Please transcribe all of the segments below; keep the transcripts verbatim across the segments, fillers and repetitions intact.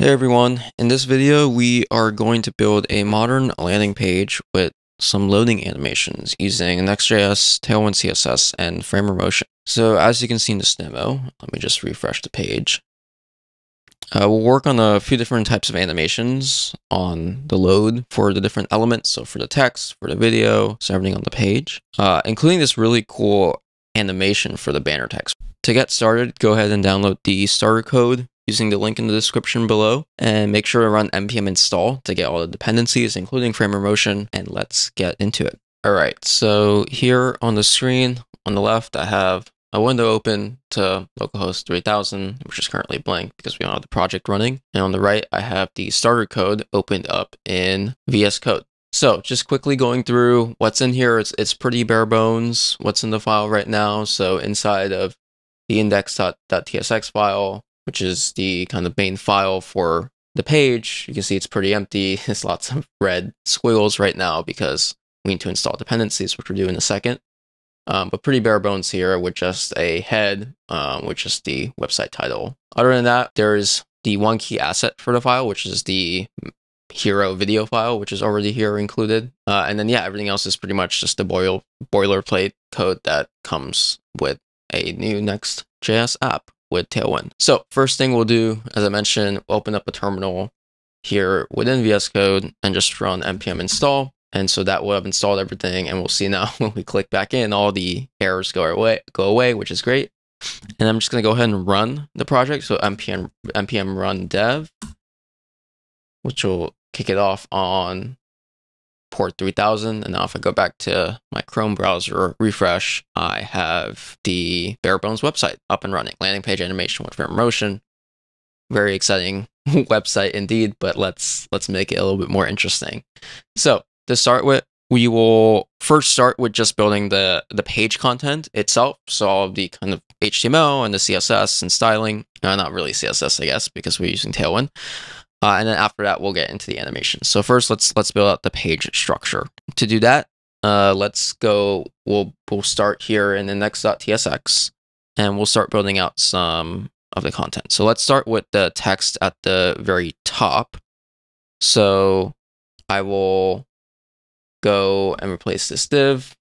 Hey everyone, in this video we are going to build a modern landing page with some loading animations using Next.js, Tailwind C S S, and Framer Motion. So as you can see in this demo, let me just refresh the page. Uh, we'll work on a few different types of animations on the load for the different elements, so for the text, for the video, so everything on the page, uh, including this really cool animation for the banner text. To get started, go ahead and download the starter code using the link in the description below, and make sure to run npm install to get all the dependencies, including Framer Motion, and let's get into it. All right, so here on the screen on the left, I have a window open to localhost three thousand, which is currently blank because we don't have the project running. And on the right, I have the starter code opened up in V S Code. So just quickly going through what's in here, it's, it's pretty bare bones what's in the file right now. So inside of the index.tsx file, which is the kind of main file for the page, you can see it's pretty empty. There's lots of red squiggles right now because we need to install dependencies, which we'll do in a second. Um, but pretty bare bones here with just a head, um, which is the website title. Other than that, there's the one key asset for the file, which is the hero video file, which is already here included. Uh, and then, yeah, everything else is pretty much just the boil boilerplate code that comes with a new Next.js app with Tailwind. So first thing we'll do, as I mentioned, open up a terminal here within V S Code and just run npm install. And so that will have installed everything. And we'll see now when we click back in, all the errors go away, go away, which is great. And I'm just going to go ahead and run the project. So npm, npm run dev, which will kick it off on port three thousand. And now if I go back to my Chrome browser, refresh, I have the bare bones website up and running, landing page animation with Framer Motion. Very exciting website indeed, but let's let's make it a little bit more interesting. So to start with, we will first start with just building the the page content itself. So all of the kind of H T M L and the C S S and styling, uh, not really C S S, I guess, because we're using Tailwind. Uh, and then after that, we'll get into the animation. So first, let's let's build out the page structure. To do that, uh, let's go. We'll we'll start here in index.tsx, and we'll start building out some of the content. So let's start with the text at the very top. So I will go and replace this div,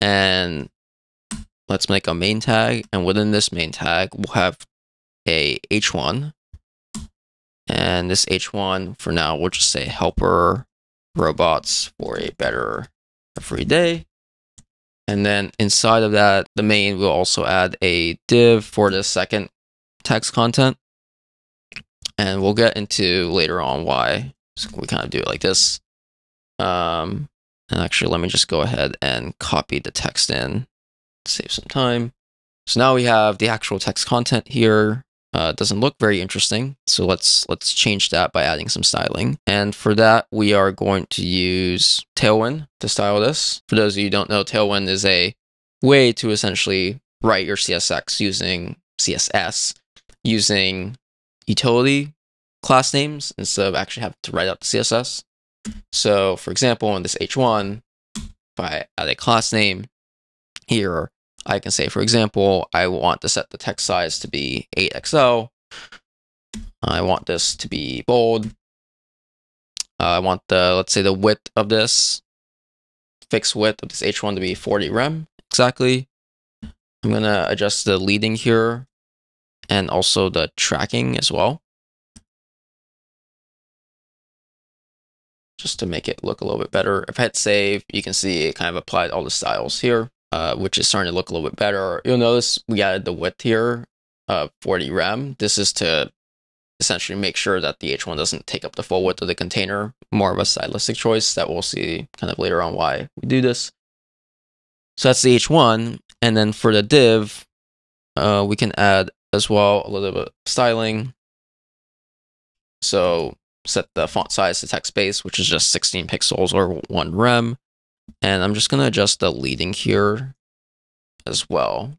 and let's make a main tag. And within this main tag, we'll have a h one. And this h one, for now, we'll just say helper robots for a better every day. And then inside of that, the main, we'll also add a div for the second text content. And we'll get into later on why we kind of do it like this. Um, and actually, let me just go ahead and copy the text in, save some time. So now we have the actual text content here. Uh, doesn't look very interesting, so let's let's change that by adding some styling. And for that, we are going to use Tailwind to style this. For those of you who don't know, Tailwind is a way to essentially write your C S S using C S S using utility class names instead of actually having to write out the C S S. So, for example, in this h one, if I add a class name here, I can say, for example, I want to set the text size to be eight X L. I want this to be bold. Uh, I want the, let's say, the width of this, fixed width of this h one to be forty rem, exactly. I'm going to adjust the leading here and also the tracking as well, just to make it look a little bit better. If I hit save, you can see it kind of applied all the styles here. Uh, which is starting to look a little bit better. You'll notice we added the width here of uh, forty rem. This is to essentially make sure that the h one doesn't take up the full width of the container, more of a stylistic choice that we'll see kind of later on why we do this. So that's the h one. And then for the div, uh, we can add as well a little bit of styling. So set the font size to text base, which is just sixteen pixels or one rem. And I'm just going to adjust the leading here as well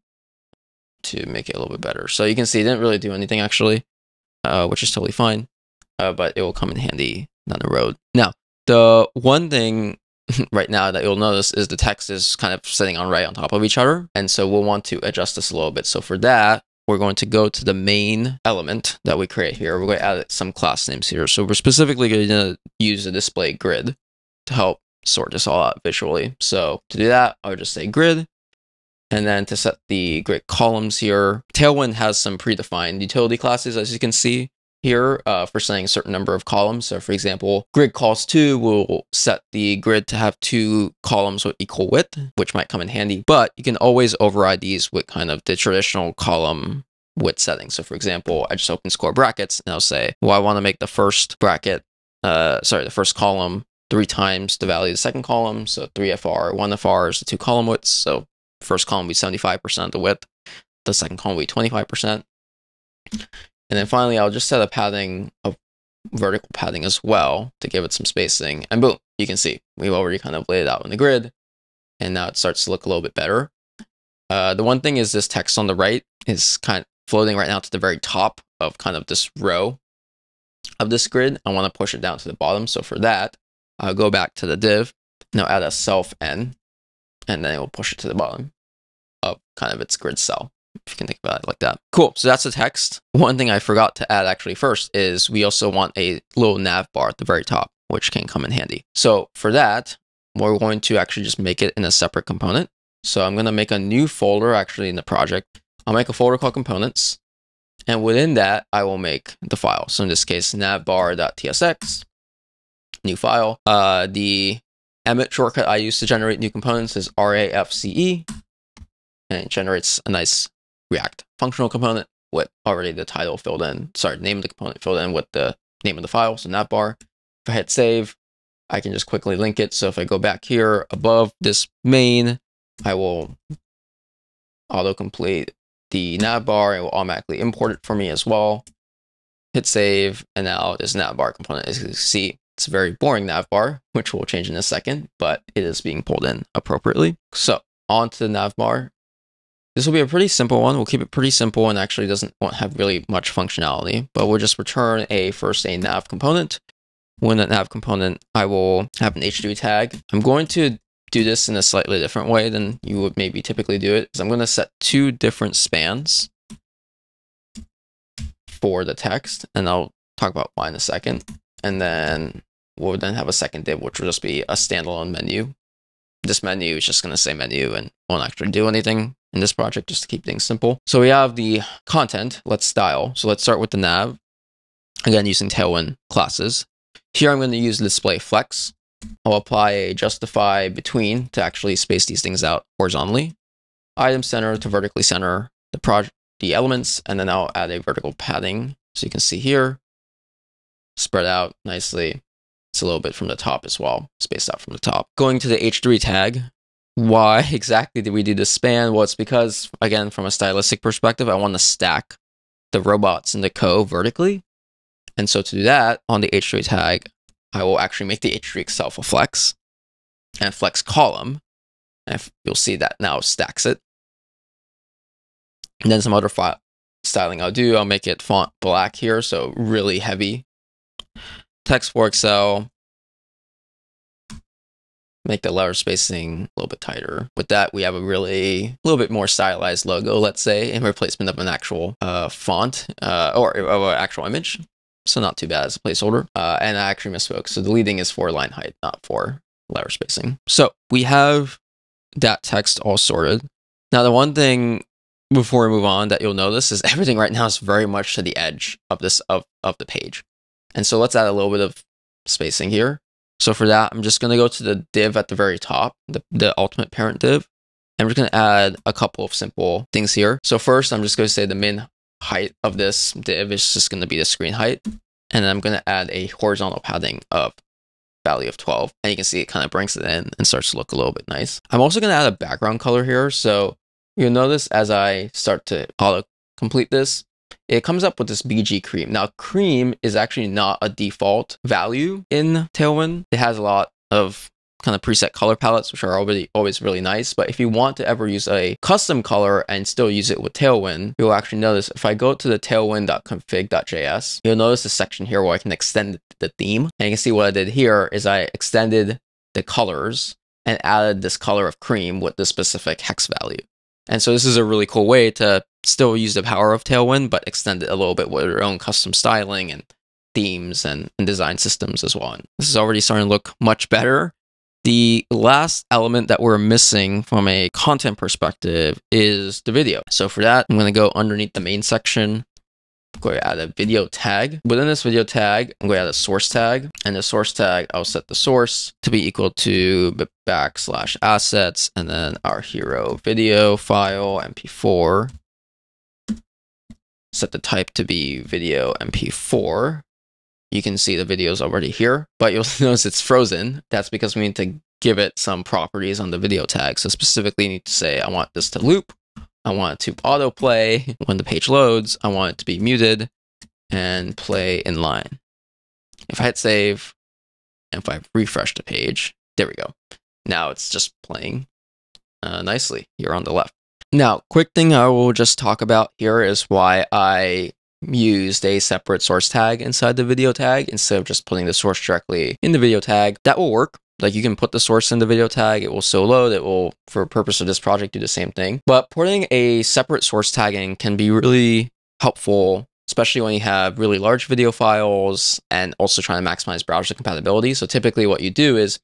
to make it a little bit better. So you can see it didn't really do anything actually, uh, which is totally fine, uh, but it will come in handy down the road. Now, the one thing right now that you'll notice is the text is kind of sitting on right on top of each other. And so we'll want to adjust this a little bit. So for that, we're going to go to the main element that we create here. We're going to add some class names here. So we're specifically going to use a display grid to help sort this all out visually. So to do that, I'll just say grid. And then to set the grid columns here, Tailwind has some predefined utility classes, as you can see here, uh, for setting a certain number of columns. So for example, grid calls two will set the grid to have two columns with equal width, which might come in handy, but you can always override these with kind of the traditional column width setting. So for example, I just open square brackets and I'll say, well, I want to make the first bracket, uh, sorry, the first column three times the value of the second column. So three F R, one F R is the two column widths. So first column will be seventy-five percent of the width, the second column will be twenty-five percent. And then finally, I'll just set a padding, a vertical padding as well to give it some spacing. And boom, you can see we've already kind of laid it out in the grid. And now it starts to look a little bit better. Uh, the one thing is this text on the right is kind of floating right now to the very top of kind of this row of this grid. I want to push it down to the bottom. So for that, I'll go back to the div. Now add a self n. And then it will push it to the bottom of kind of its grid cell, if you can think about it like that. Cool, so that's the text. One thing I forgot to add actually first is we also want a little nav bar at the very top, which can come in handy. So for that, we're going to actually just make it in a separate component. So I'm gonna make a new folder actually in the project. I'll make a folder called components. And within that, I will make the file. So in this case, navbar.tsx, new file. Uh, the Emmet shortcut I use to generate new components is R A F C E, and it generates a nice React functional component with already the title filled in, sorry, name of the component filled in with the name of the file, so navbar. If I hit save, I can just quickly link it. So if I go back here above this main, I will autocomplete the navbar. It will automatically import it for me as well. Hit save, and now this navbar component, as you can see, it's a very boring navbar, which we'll change in a second, but it is being pulled in appropriately. So on to the navbar. This will be a pretty simple one. We'll keep it pretty simple and actually doesn't want to have really much functionality, but we'll just return a first a nav component. When that nav component, I will have an H two tag. I'm going to do this in a slightly different way than you would maybe typically do it. So I'm going to set two different spans for the text, and I'll talk about why in a second. And then we'll then have a second div, which will just be a standalone menu. This menu is just going to say menu and won't actually do anything in this project, just to keep things simple. So we have the content. Let's style. So let's start with the nav. Again, using Tailwind classes. Here I'm going to use display flex. I'll apply a justify between to actually space these things out horizontally. Item center to vertically center the project, the elements, and then I'll add a vertical padding. So you can see here, spread out nicely. It's a little bit from the top as well, spaced out from the top. Going to the H three tag, why exactly did we do this span? Well, it's because, again, from a stylistic perspective, I want to stack the robots in the code vertically. And so to do that, on the H three tag, I will actually make the H three itself a flex and flex column. And if you'll see that now stacks it. And then some other file styling I'll do, I'll make it font black here, so really heavy. Text for Excel, make the letter spacing a little bit tighter. With that, we have a really little bit more stylized logo, let's say, in replacement of an actual uh, font uh, or, or an actual image. So not too bad as a placeholder. Uh, and I actually misspoke. So deleting is for line height, not for letter spacing. So we have that text all sorted. Now, the one thing before we move on that you'll notice is everything right now is very much to the edge of this of, of the page. And so let's add a little bit of spacing here. So for that, I'm just going to go to the div at the very top, the, the ultimate parent div. I'm just going to add a couple of simple things here. So first, I'm just going to say the min height of this div is just going to be the screen height. And I'm going to add a horizontal padding of value of twelve. And you can see it kind of brings it in and starts to look a little bit nice. I'm also going to add a background color here. So you'll notice as I start to auto complete this, it comes up with this B G cream. Now, cream is actually not a default value in Tailwind. It has a lot of kind of preset color palettes, which are already always really nice. But if you want to ever use a custom color and still use it with Tailwind, you'll actually notice if I go to the tailwind dot config dot J S, you'll notice a section here where I can extend the theme. And you can see what I did here is I extended the colors and added this color of cream with this specific hex value. And so this is a really cool way to still use the power of Tailwind, but extend it a little bit with your own custom styling and themes and, and design systems as well. And this is already starting to look much better. The last element that we're missing from a content perspective is the video. So for that, I'm going to go underneath the main section. I'm going to add a video tag. Within this video tag, I'm going to add a source tag. And the source tag, I'll set the source to be equal to backslash assets, and then our hero video file M P four. Set the type to be video M P four. You can see the video is already here, but you'll notice it's frozen. That's because we need to give it some properties on the video tag. So specifically, you need to say, I want this to loop. I want it to autoplay when the page loads. I want it to be muted and play in line. If I hit save, and if I refresh the page, there we go. Now it's just playing uh, nicely here on the left. Now, quick thing I will just talk about here is why I used a separate source tag inside the video tag instead of just putting the source directly in the video tag. That will work. Like, you can put the source in the video tag, it will still load, it will, for the purpose of this project, do the same thing. But putting a separate source tag in can be really helpful, especially when you have really large video files and also trying to maximize browser compatibility. So typically what you do is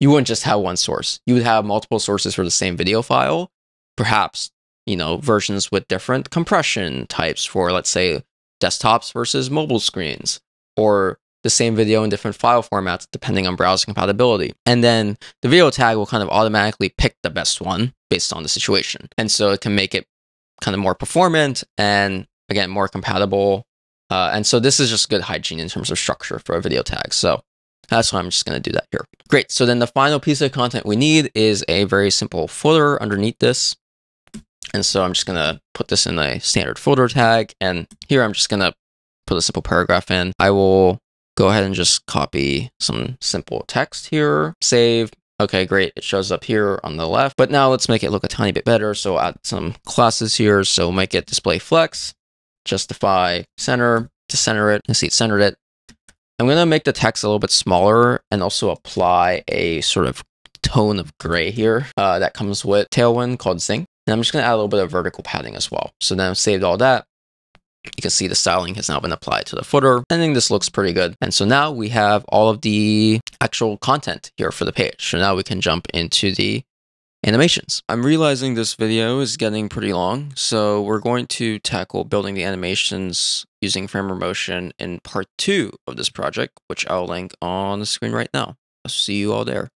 you wouldn't just have one source. You would have multiple sources for the same video file, perhaps, you know, versions with different compression types for, let's say, desktops versus mobile screens, or the same video in different file formats depending on browser compatibility. And then the video tag will kind of automatically pick the best one based on the situation. And so it can make it kind of more performant and, again, more compatible. Uh, and so this is just good hygiene in terms of structure for a video tag. So that's why I'm just going to do that here. Great. So then the final piece of content we need is a very simple footer underneath this. And so I'm just going to put this in a standard folder tag. And here I'm just going to put a simple paragraph in. I will go ahead and just copy some simple text here. Save. Okay, great. It shows up here on the left. But now let's make it look a tiny bit better. So add some classes here. So make it display flex, justify center to center it. You see it centered it. I'm going to make the text a little bit smaller and also apply a sort of tone of gray here uh, that comes with Tailwind called Zinc. And I'm just going to add a little bit of vertical padding as well. So then I've saved all that. You can see the styling has now been applied to the footer. I think this looks pretty good. And so now we have all of the actual content here for the page. So now we can jump into the animations. I'm realizing this video is getting pretty long. So we're going to tackle building the animations using Framer Motion in part two of this project, which I'll link on the screen right now. I'll see you all there.